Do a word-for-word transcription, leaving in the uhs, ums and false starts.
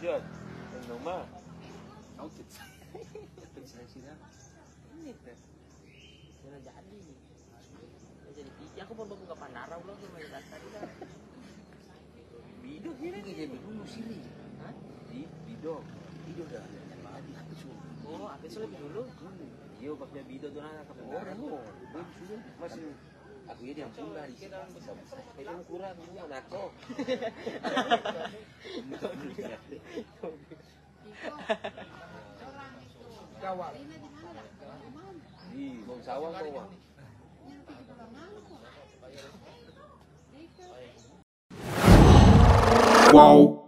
judge and no man. Out it. Pensiun ini pres. Jangan jadi. Jadi pici aku baru buka panara ulang sama yang tadi lah. Bido kira ni jadi dulu sini. Hah? Bido. Bido dah. Oh, apa itu lebih dulu? Dia pakai bido tu nak apa? Oh, dulu. Masih. Aku ini yang kurang, itu kurang, itu nako. Kawal. Di bawah sawah bawah. Wow.